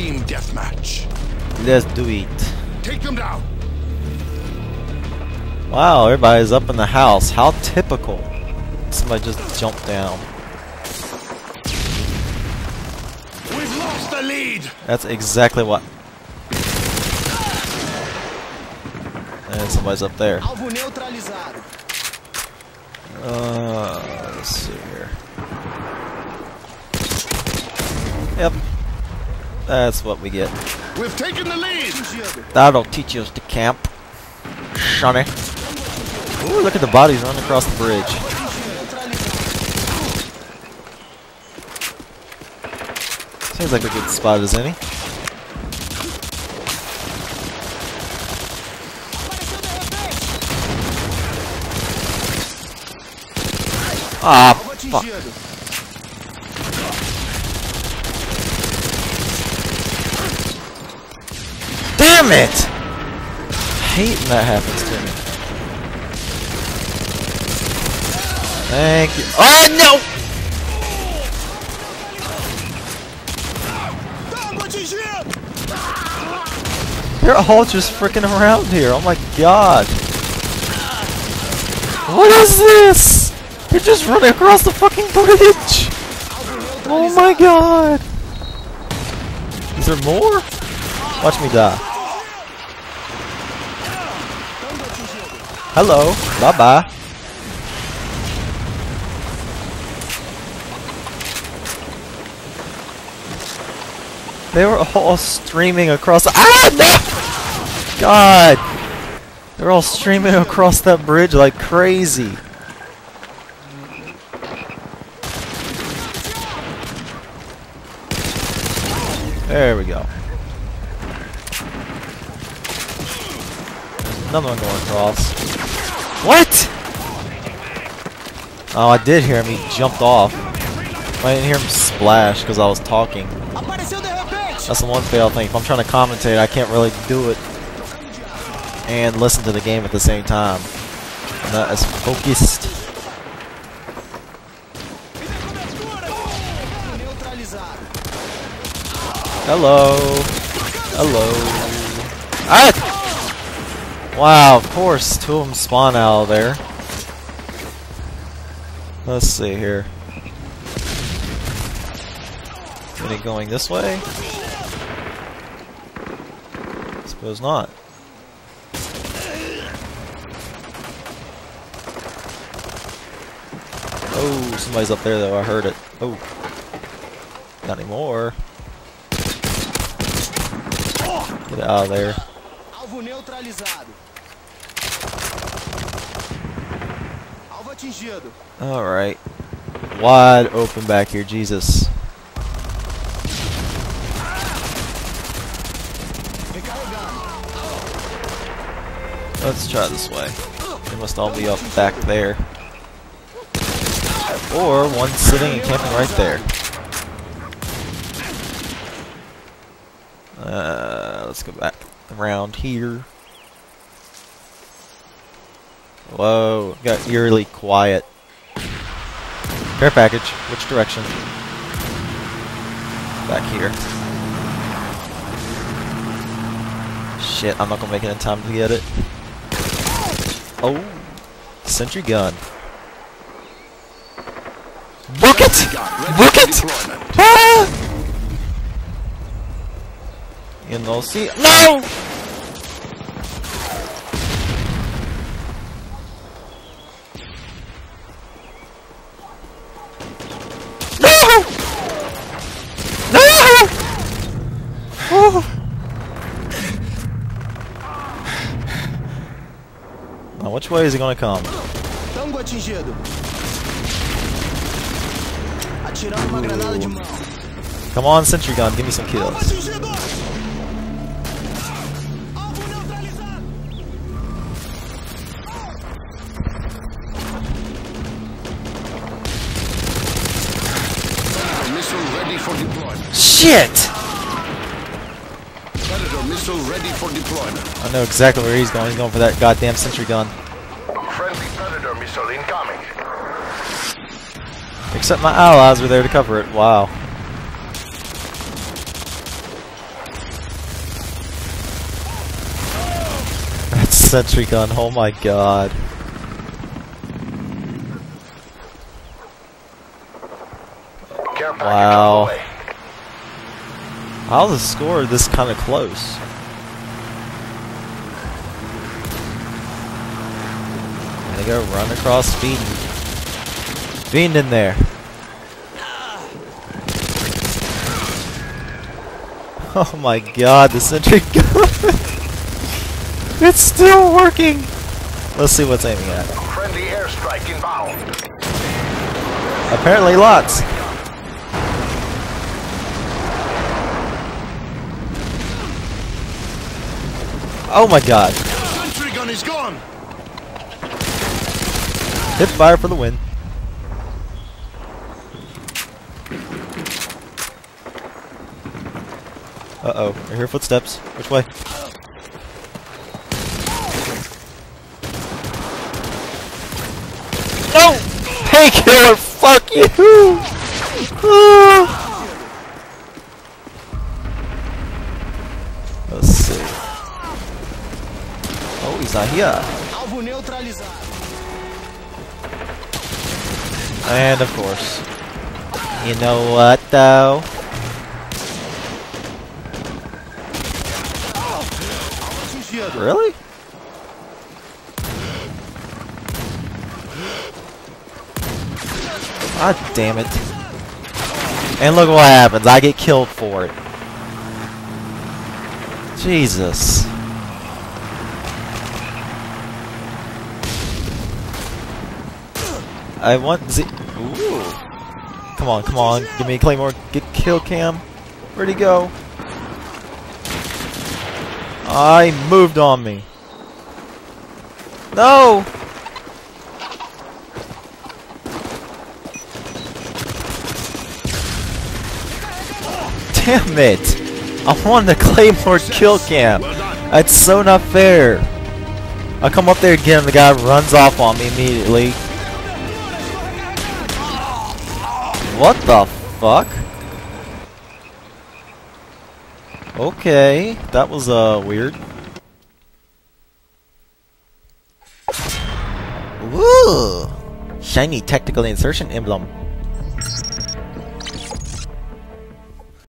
Team deathmatch. Let's do it. Take them down. Wow, everybody's up in the house. How typical. Somebody just jumped down. We've lost the lead. That's exactly what. And somebody's up there. Let's see here. Yep. That's what we get. We've taken the lead. That'll teach us to camp. Shunny. Ooh, look at the bodies running across the bridge. Seems like a good spot as any. Ah, fuck. Damn it! I hate when that happens to me. Thank you. Oh no! They're all just freaking around here. Oh my god. What is this? They're just running across the fucking bridge. Oh my god. Is there more? Watch me die. Hello. Bye bye. They were all streaming across. Ah, no! God! They're all streaming across that bridge like crazy. There we go. There's another one going across. What? Oh, I did hear him. He jumped off. I didn't hear him splash because I was talking. That's the one fail thing. If I'm trying to commentate, I can't really do it and listen to the game at the same time. I'm not as focused. Hello. Hello. Ah! Wow, of course, two of them spawn out of there. Let's see here. Are they going this way? Suppose not. Oh, somebody's up there though, I heard it. Oh. Not anymore. Get out of there. Alright. Wide open back here, Jesus. Let's try this way. They must all be up back there. Or one sitting and camping right there. Let's go back around here. Whoa, got eerily quiet. Care package, which direction? Back here. Shit, I'm not gonna make it in time to get it. Oh, sentry gun. Book it! Book it! Ah! You know, see. No! No! No! Oh. Which way is he gonna come? Tango atingido. Atirado uma granada de mão. Come on, sentry gun, give me some kills. Missile ready for deployment. Shit! Predator missile ready for deployment. I know exactly where he's going. He's going for that goddamn sentry gun. Except my allies were there to cover it. Wow. sentry gun, oh my god. Wow. How's the score this kind of close? Gotta go run across Fiend. Fiend in there. Oh my god, the sentry gun! It's still working! Let's see what's aiming at. Friendly airstrike inbound. Apparently lots. Oh my god. Sentry gun is gone. Hip fire for the win. Uh-oh, I hear footsteps. Which way? No! Hey killer, fuck you! Let's see. Oh, he's not here. And of course. You know what though? Really? Ah, damn it. And look what happens. I get killed for it. Jesus. I want Z. Ooh. Come on, come on. Give me a Claymore. Get kill cam. Where'd he go? I moved on me. No! Damn it! I want the Claymore kill cam. That's so not fair. I come up there again and the guy runs off on me immediately. What the fuck? Okay, that was weird. Woo! Shiny Tactical Insertion Emblem.